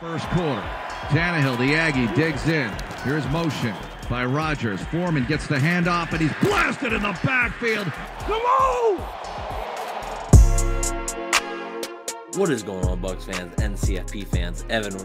First quarter, Tannehill, the Aggie, digs in. Here's motion by Rodgers. Foreman gets the handoff, and he's blasted in the backfield. Come on! What is going on, Bucs fans, NCFP fans? Evan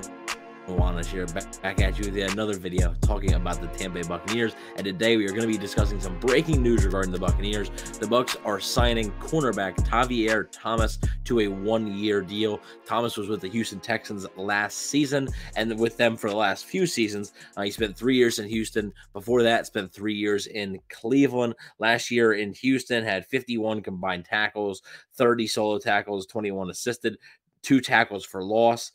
Juanas here, back at you with another video talking about the Tampa Bay Buccaneers. And today we are going to be discussing some breaking news regarding the Buccaneers. The Bucs are signing cornerback Tavierre Thomas to a one-year deal. Thomas was with the Houston Texans last season and with them for the last few seasons. He spent 3 years in Houston. Before that, spent 3 years in Cleveland. Last year in Houston, had 51 combined tackles, 30 solo tackles, 21 assisted, 2 tackles for loss.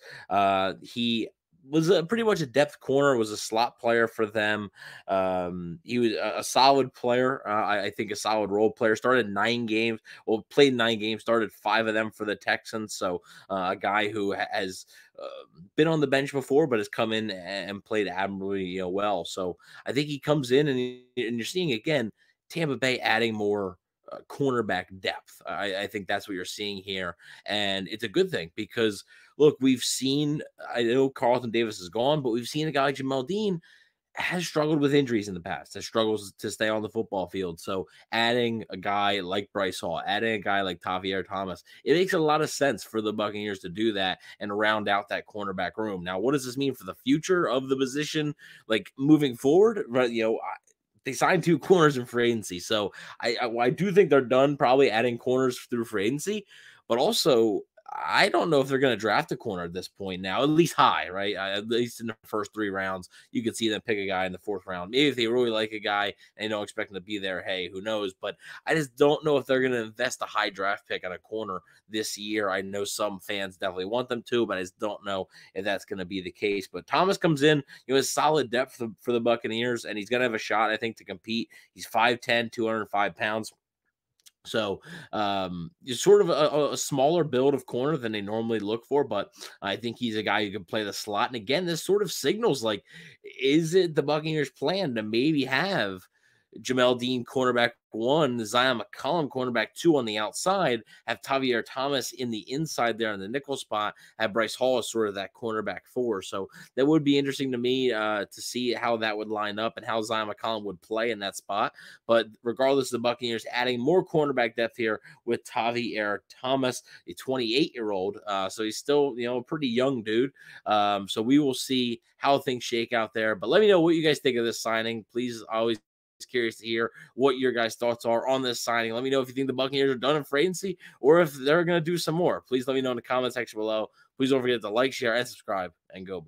He was pretty much a depth corner, was a slot player for them. He was a solid player, I think a solid role player. Started 9 games, well, played 9 games, started 5 of them for the Texans. So a guy who has been on the bench before, but has come in and played admirably well. So I think he comes in, and you're seeing, again, Tampa Bay adding more cornerback depth. I think that's what you're seeing here, and it's a good thing because, look, we've seen, I know Carlton Davis is gone, but we've seen a guy like Jamal Dean has struggled with injuries in the past, has struggles to stay on the football field. So adding a guy like Bryce Hall, adding a guy like Tavierre Thomas, it makes a lot of sense for the Buccaneers to do that and round out that cornerback room. Now, what does this mean for the future of the position, like moving forward? Right, they signed 2 corners in free agency. So I do think they're done probably adding corners through free agency, but also I don't know if they're going to draft a corner at this point now, at least high, right? At least in the first 3 rounds, you could see them pick a guy in the 4th round. Maybe if they really like a guy and they don't expect him to be there, hey, who knows? But I just don't know if they're going to invest a high draft pick on a corner this year. I know some fans definitely want them to, but I just don't know if that's going to be the case. But Thomas comes in, a solid depth for the Buccaneers, and he's going to have a shot, I think, to compete. He's 5'10", 205 pounds. So it's sort of a smaller build of corner than they normally look for, but I think he's a guy who can play the slot. And again, this sort of signals, like, is it the Buccaneers' plan to maybe have Jamal Dean cornerback 1, Zion McCollum cornerback 2 on the outside, have Tavierre Thomas in the inside there in the nickel spot, have Bryce Hall as sort of that cornerback 4. So that would be interesting to me to see how that would line up and how Zion McCollum would play in that spot. But regardless, the Buccaneers adding more cornerback depth here with Tavierre Thomas, a 28-year-old. So he's still, a pretty young dude. So we will see how things shake out there. But let me know what you guys think of this signing. Please, always curious to hear what your guys' thoughts are on this signing. Let me know if you think the Buccaneers are done in free agency or if they're going to do some more. Please let me know in the comment section below. Please don't forget to like, share, and subscribe, and go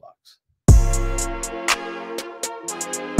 Bucs.